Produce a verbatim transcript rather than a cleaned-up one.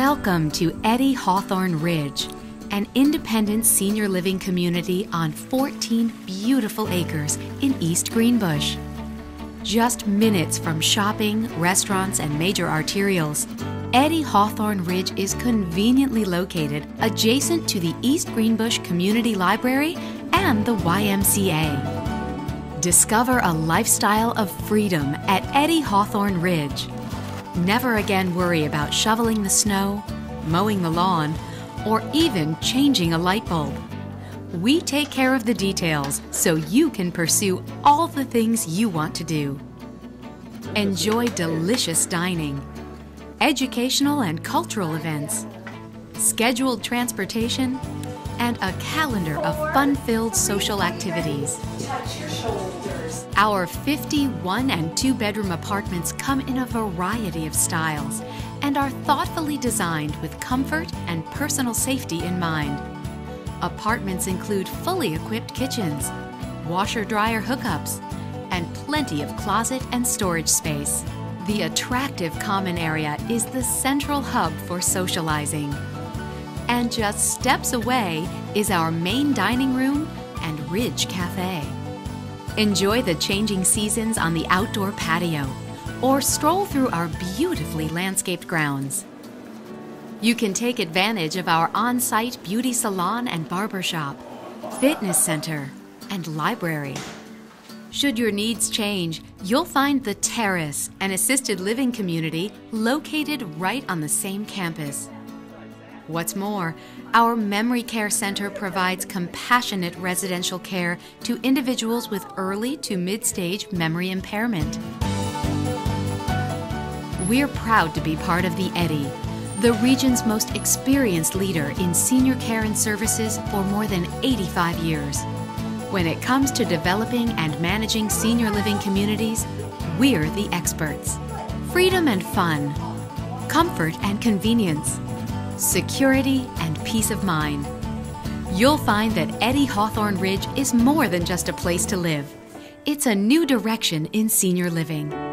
Welcome to Eddy Hawthorne Ridge, an independent senior living community on fourteen beautiful acres in East Greenbush. Just minutes from shopping, restaurants, and major arterials, Eddy Hawthorne Ridge is conveniently located adjacent to the East Greenbush Community Library and the Y M C A. Discover a lifestyle of freedom at Eddy Hawthorne Ridge. Never again worry about shoveling the snow, mowing the lawn, or even changing a light bulb. We take care of the details so you can pursue all the things you want to do. Enjoy delicious dining, educational and cultural events, scheduled transportation, and a calendar of fun-filled social activities. Our fifty-one and two-bedroom apartments come in a variety of styles and are thoughtfully designed with comfort and personal safety in mind. Apartments include fully equipped kitchens, washer-dryer hookups, and plenty of closet and storage space. The attractive common area is the central hub for socializing. And just steps away is our main dining room and Ridge Cafe. Enjoy the changing seasons on the outdoor patio or stroll through our beautifully landscaped grounds. You can take advantage of our on-site beauty salon and barbershop, fitness center, and library. Should your needs change, you'll find The Terrace, an assisted living community located right on the same campus. What's more, our memory care center provides compassionate residential care to individuals with early to mid-stage memory impairment. We're proud to be part of the Eddy, the region's most experienced leader in senior care and services for more than eighty-five years. When it comes to developing and managing senior living communities, we're the experts. Freedom and fun, comfort and convenience, security and peace of mind. You'll find that Eddy Hawthorne Ridge is more than just a place to live. It's a new direction in senior living.